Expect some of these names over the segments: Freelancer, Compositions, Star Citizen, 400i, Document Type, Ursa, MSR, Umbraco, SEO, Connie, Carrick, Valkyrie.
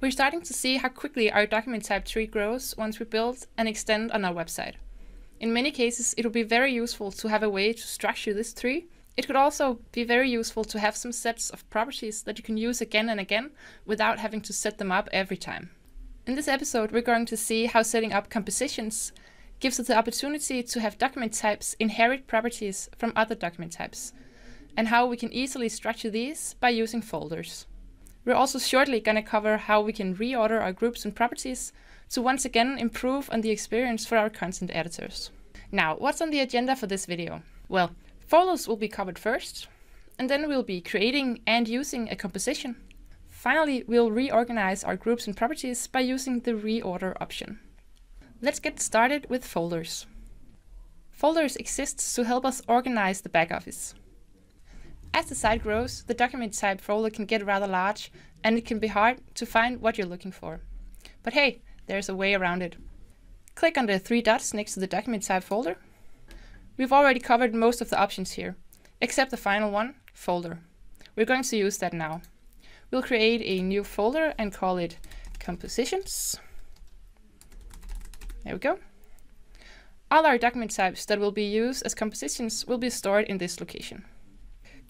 We're starting to see how quickly our document type tree grows once we build and extend on our website. In many cases, it will be very useful to have a way to structure this tree. It could also be very useful to have some sets of properties that you can use again and again without having to set them up every time. In this episode, we're going to see how setting up compositions gives us the opportunity to have document types inherit properties from other document types, and how we can easily structure these by using folders. We're also shortly going to cover how we can reorder our groups and properties to once again improve on the experience for our content editors. Now, what's on the agenda for this video? Well, folders will be covered first, and then we'll be creating and using a composition. Finally, we'll reorganize our groups and properties by using the reorder option. Let's get started with folders. Folders exist to help us organize the back office. As the site grows, the document type folder can get rather large, and it can be hard to find what you're looking for. But hey, there's a way around it. Click on the three dots next to the document type folder. We've already covered most of the options here, except the final one, folder. We're going to use that now. We'll create a new folder and call it Compositions. There we go. All our document types that will be used as compositions will be stored in this location.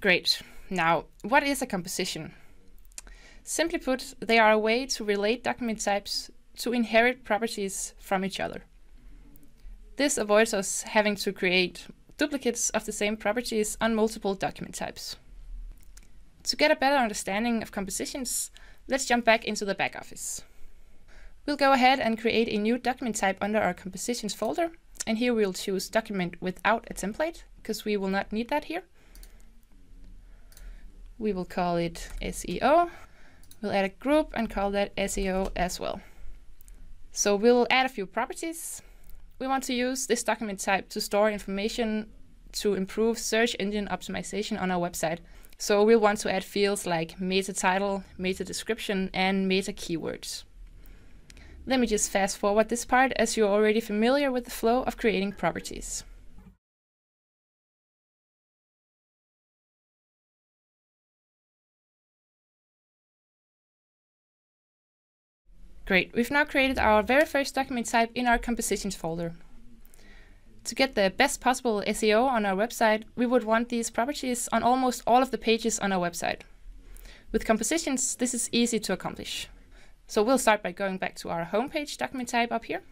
Great. Now, what is a composition? Simply put, they are a way to relate document types to inherit properties from each other. This avoids us having to create duplicates of the same properties on multiple document types. To get a better understanding of compositions, let's jump back into the back office. We'll go ahead and create a new document type under our compositions folder, and here we'll choose document without a template, because we will not need that here. We will call it SEO. We'll add a group and call that SEO as well. So we'll add a few properties. We want to use this document type to store information to improve search engine optimization on our website. So we'll want to add fields like meta title, meta description, and meta keywords. Let me just fast forward this part, as you're already familiar with the flow of creating properties. Great, we've now created our very first document type in our compositions folder. To get the best possible SEO on our website, we would want these properties on almost all of the pages on our website. With compositions, this is easy to accomplish. So we'll start by going back to our homepage document type up here,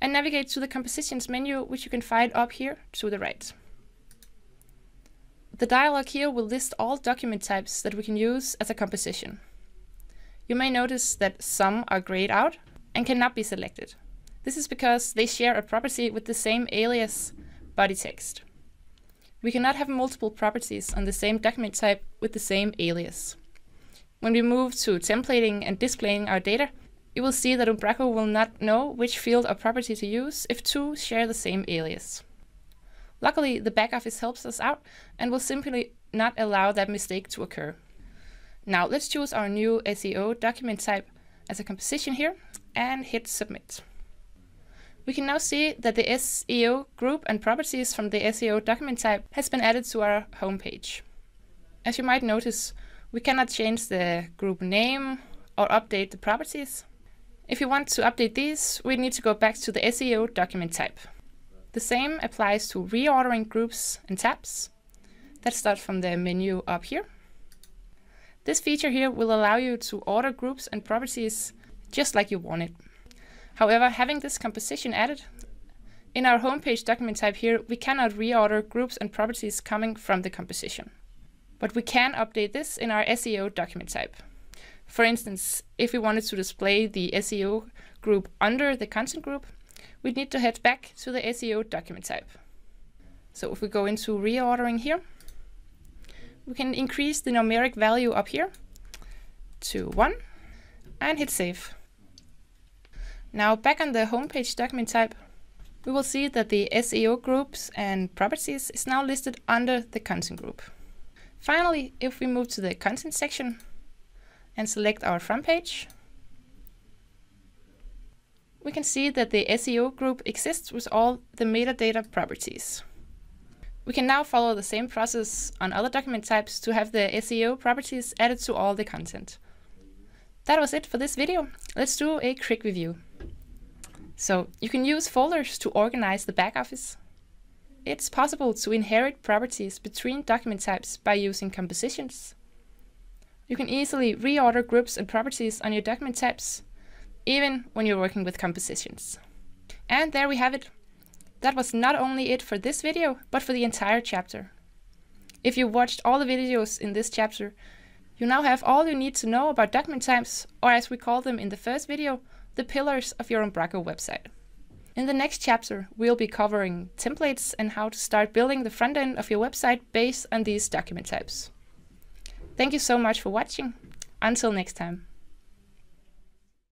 and navigate to the compositions menu, which you can find up here to the right. The dialog here will list all document types that we can use as a composition. You may notice that some are grayed out and cannot be selected. This is because they share a property with the same alias, body text. We cannot have multiple properties on the same document type with the same alias. When we move to templating and displaying our data, you will see that Umbraco will not know which field or property to use if two share the same alias. Luckily, the back office helps us out and will simply not allow that mistake to occur. Now let's choose our new SEO document type as a composition here and hit submit. We can now see that the SEO group and properties from the SEO document type has been added to our homepage. As you might notice, we cannot change the group name or update the properties. If you want to update these, we need to go back to the SEO document type. The same applies to reordering groups and tabs. Let's start from the menu up here. This feature here will allow you to order groups and properties just like you want it. However, having this composition added in our homepage document type here, we cannot reorder groups and properties coming from the composition. But we can update this in our SEO document type. For instance, if we wanted to display the SEO group under the content group, we'd need to head back to the SEO document type. So if we go into reordering here, we can increase the numeric value up here to 1 and hit save. Now back on the homepage document type, we will see that the SEO groups and properties is now listed under the content group. Finally, if we move to the content section and select our front page, we can see that the SEO group exists with all the metadata properties. We can now follow the same process on other document types to have the SEO properties added to all the content. That was it for this video. Let's do a quick review. So you can use folders to organize the back office. It's possible to inherit properties between document types by using compositions. You can easily reorder groups and properties on your document types, even when you're working with compositions. And there we have it. That was not only it for this video, but for the entire chapter. If you watched all the videos in this chapter, you now have all you need to know about document types, or as we call them in the first video, the pillars of your Umbraco website. In the next chapter, we'll be covering templates and how to start building the front end of your website based on these document types. Thank you so much for watching. Until next time.